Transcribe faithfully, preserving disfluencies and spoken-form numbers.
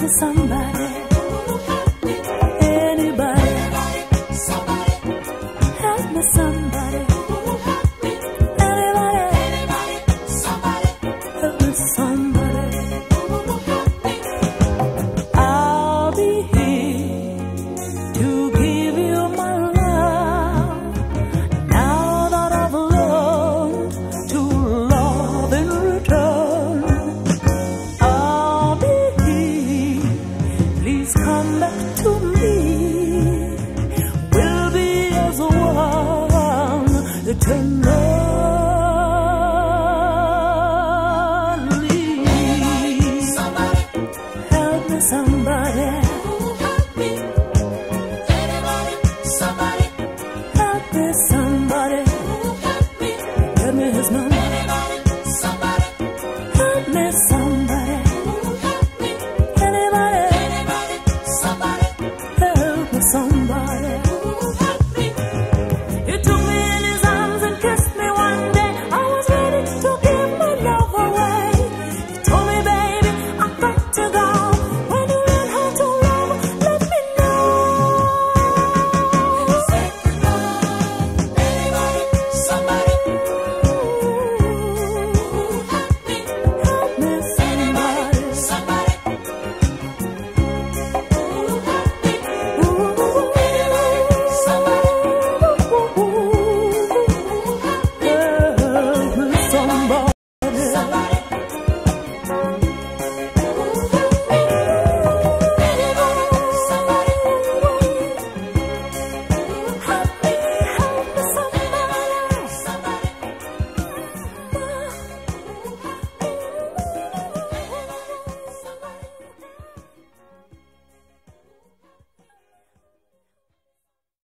Somebody, help me. Anybody, somebody, help me.